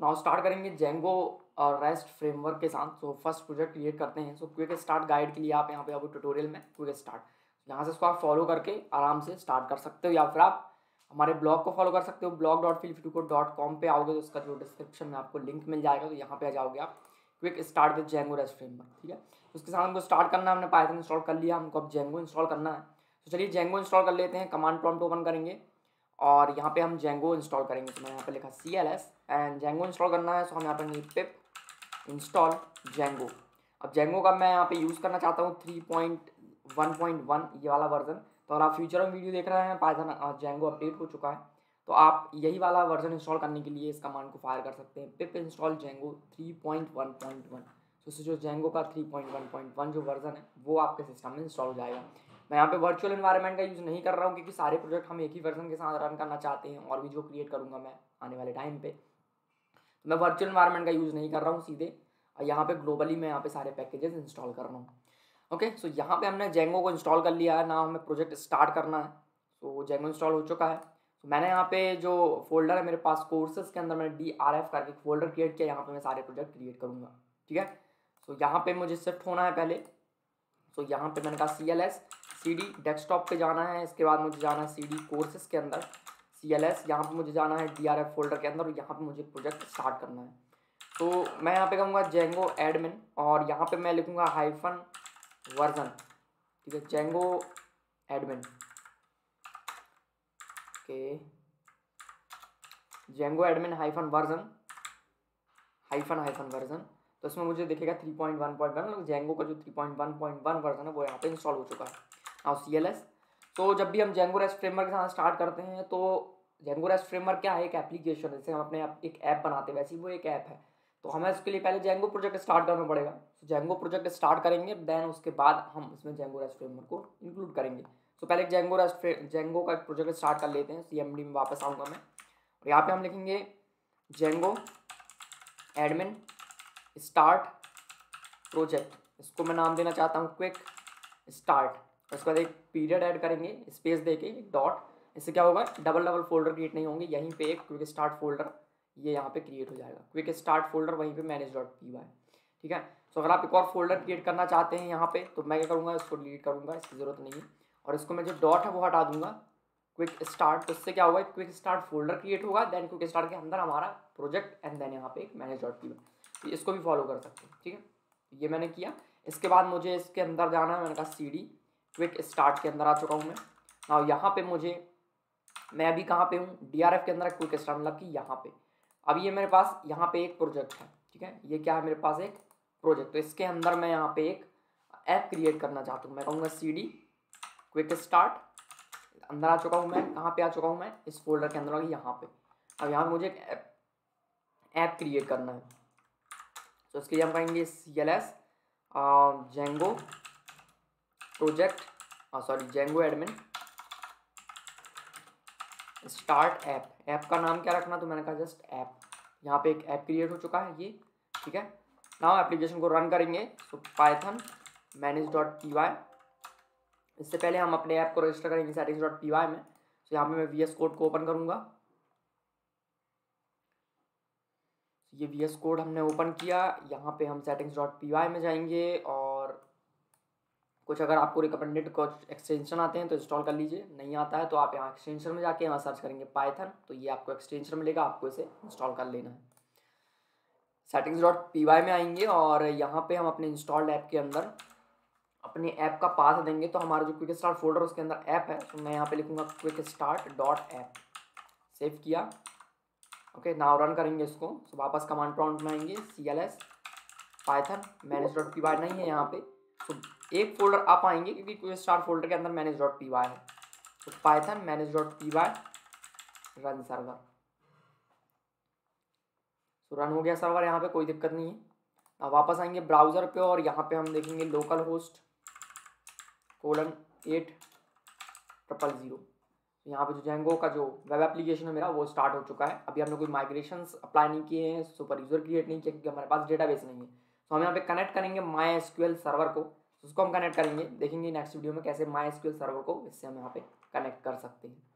Now start करेंगे Django rest framework के साथ। सो फर्स्ट प्रोजेक्ट क्रिएट करते हैं। सो क्विक स्टार्ट गाइड के लिए आप यहाँ पे आपको ट्यूटोरियल में क्विक स्टार्ट यहाँ से इसको आप फॉलो करके आराम से स्टार्ट कर सकते हो, या फिर आप हमारे ब्लॉग को फॉलो कर सकते हो। blog.feelfreetoco.com पे आओगे तो उसका जो डिस्क्रिप्शन में आपको लिंक मिल जाएगा, तो यहाँ पे आ जाओगे आप quick start with Django rest framework. ठीक है, उसके साथ हमको स्टार्ट करना है, हमने पाइथन इंस्टॉल कर लिया, हमको अब जेंगो इंस्टॉल करना है। तो चलिए जेंगो इंस्टॉल कर लेते हैं। कमांड प्रॉम्प्ट ओपन करेंगे और यहाँ पे हम जेंगो इंस्टॉल करेंगे। तो मैंने यहाँ पे लिखा CLS एंड जेंगो इंस्टॉल करना है। सो हम यहाँ पे पिप इंस्टॉल जेंगो। अब जेंगो का मैं यहाँ पे यूज़ करना चाहता हूँ 3.1.1 ये वाला वर्जन। तो अगर आप फ्यूचर में वीडियो देख रहे हैं, पाइथन जेंगो अपडेट हो चुका है, तो आप यही वाला वर्जन इंस्टॉल करने के लिए इस कमांड को फायर कर सकते हैं, पिप इंस्टॉल जेंगो 3.1.1। तो उससे जो जेंगो का 3.1.1 जो वर्जन है वो आपके सिस्टम में इंस्टॉल हो जाएगा। मैं यहाँ पे वर्चुअल एनवायरनमेंट का यूज़ नहीं कर रहा हूँ क्योंकि सारे प्रोजेक्ट हम एक ही वर्जन के साथ रन करना चाहते हैं, और भी जो क्रिएट करूँगा मैं आने वाले टाइम पे, तो मैं वर्चुअल एनवायरनमेंट का यूज़ नहीं कर रहा हूँ। सीधे यहाँ पे ग्लोबली मैं यहाँ पे सारे पैकेजेस इंस्टॉल कर रहा हूँ। ओके, सो यहाँ पे हमने जेंगो को इंस्टॉल कर लिया है। ना हमें प्रोजेक्ट स्टार्ट करना है। सो जेंगो इंस्टॉल हो चुका है। तो मैंने यहाँ पे जो फोल्डर है मेरे पास कोर्सेज के अंदर, मैंने DRF करके फोल्डर क्रिएट किया। यहाँ पर मैं सारे प्रोजेक्ट क्रिएट करूँगा। ठीक है, सो यहाँ पर मुझे शिफ्ट होना है पहले। सो यहाँ पर मैंने कहा CD डेस्कटॉप पे जाना है। इसके बाद मुझे जाना है CD कोर्सेज के अंदर, CLS यहाँ पे मुझे जाना है DRF फोल्डर के अंदर, और यहाँ पे मुझे प्रोजेक्ट स्टार्ट करना है। तो मैं यहाँ पे कहूँगा जेंगो एडमिन, और यहाँ पे मैं लिखूँगा -वर्जन। ठीक है, Django admin. Okay, Django admin -version. तो इसमें मुझे दिखेगा 3.1.1। जेंगो का जो 3.1.1 वर्जन है वो यहाँ पे इंस्टॉल हो चुका है। और CLS, तो जब भी हम जेंगो रेस्ट फ्रेमवर्क के साथ स्टार्ट करते हैं, तो जेंगो रेस्ट फ्रेमवर्क क्या है, एक एप्लीकेशन है, जैसे हम अपने एक ऐप बनाते हैं वैसे ही वो एक ऐप है। तो हमें उसके लिए पहले जेंगो प्रोजेक्ट स्टार्ट करना पड़ेगा। तो जेंगो प्रोजेक्ट स्टार्ट करेंगे, देन उसके बाद हम इसमें जेंगो रेस्ट फ्रेमवर्क को इंक्लूड करेंगे। तो पहले जेंगो का प्रोजेक्ट स्टार्ट कर लेते हैं। CMD में वापस आऊँगा मैं, और यहाँ पर हम लिखेंगे जेंगो एडमिन स्टार्ट प्रोजेक्ट। इसको मैं नाम देना चाहता हूँ क्विक स्टार्ट। उसके बाद एक पीरियड ऐड करेंगे, स्पेस देके डॉट। इससे क्या होगा, डबल फोल्डर क्रिएट नहीं होंगे। यहीं पे एक क्विक स्टार्ट फोल्डर ये यहाँ पे क्रिएट हो जाएगा, क्विक स्टार्ट फोल्डर, वहीं पे manage.py। ठीक है, सो अगर आप एक और फोल्डर क्रिएट करना चाहते हैं यहाँ पे, तो मैं क्या करूँगा, इसको डिलीट करूँगा, इसकी ज़रूरत नहीं है, और इसको मैं जो डॉट है वो हटा दूँगा, क्विक स्टार्ट। तो इससे क्या होगा, क्विक स्टार्ट फोल्डर क्रिएट होगा, देन क्विक स्टार्ट के अंदर हमारा प्रोजेक्ट, एंड देन यहाँ पे एक manage.py। इसको भी फॉलो कर सकते हैं। ठीक है, ये मैंने किया। इसके बाद मुझे इसके अंदर जाना है। मैंने कहा CD क्विक स्टार्ट के अंदर आ चुका हूँ मैं। और यहाँ पे मुझे, मैं अभी कहाँ पे हूँ, DRF के अंदर क्विक स्टार्ट, मतलब कि यहाँ पे। अब ये मेरे पास यहाँ पे एक प्रोजेक्ट है। ठीक है, ये क्या है, मेरे पास एक प्रोजेक्ट। तो इसके अंदर मैं यहाँ पे एक ऐप क्रिएट करना चाहता हूँ। मैं कहूँगा CD क्विक स्टार्ट। अंदर आ चुका हूँ मैं, कहाँ पर आ चुका हूँ मैं, इस फोल्डर के अंदर, यहाँ पर। अब यहाँ पर मुझे एक ऐप क्रिएट करना है। तो इसके लिए हम कहेंगे CLS Django project, Django admin start app. App का नाम क्या रखना, तो मैंने कहा जस्ट ऐप। यहाँ पे एक ऐप क्रिएट हो चुका है ये। ठीक है, नाउ एप्लीकेशन को रन करेंगे। So Python manage.py। इससे पहले हम अपने ऐप को रजिस्टर करेंगे settings.py में। तो यहाँ पे मैं VS Code को ओपन करूँगा। ये VS Code हमने ओपन किया। यहाँ पे हम settings.py में जाएंगे, और कुछ अगर आपको रिकमेंडेड कुछ एक्सटेंशन आते हैं तो इंस्टॉल कर लीजिए, नहीं आता है तो आप यहाँ एक्सटेंशन में जाके यहाँ सर्च करेंगे पाइथन, तो ये आपको एक्सटेंशन मिलेगा, आपको इसे इंस्टॉल कर लेना है। settings.py में आएंगे, और यहाँ पे हम अपने इंस्टॉल्ड ऐप के अंदर अपने ऐप का पाथ देंगे। तो हमारा जो क्विक स्टार्ट फोल्डर उसके अंदर ऐप है, तो मैं यहाँ पर लिखूँगा क्विक स्टार्ट .app। सेव किया। ओके, नाउ रन करेंगे इसको। तो वापस कमांड प्रॉम्प्ट में आएंगे, CLS पाइथन manage.py नहीं है यहाँ पर, तो एक फोल्डर आप आएंगे क्योंकि क्विक स्टार्ट फोल्डर के अंदर manage.py है। तो पाइथन manage.py रन सर्वर। तो रन हो गया सर्वर, यहाँ पे कोई दिक्कत नहीं है। अब वापस आएंगे ब्राउज़र पे, और यहाँ पे हम देखेंगे localhost:800। यहाँ पे जो जेंगो का जो वेब एप्लीकेशन है मेरा वो स्टार्ट हो चुका है। अभी हमने कोई माइग्रेशंस अप्लाई नहीं किए हैं, सुपर यूज़र क्रिएट नहीं किया क्योंकि हमारे पास डेटाबेस नहीं है। तो हम यहाँ पे कनेक्ट करेंगे MySQL सर्वर को, उसको हम कनेक्ट करेंगे। देखेंगे नेक्स्ट वीडियो में कैसे MySQL सर्वर को इससे हम यहाँ पे कनेक्ट कर सकते हैं।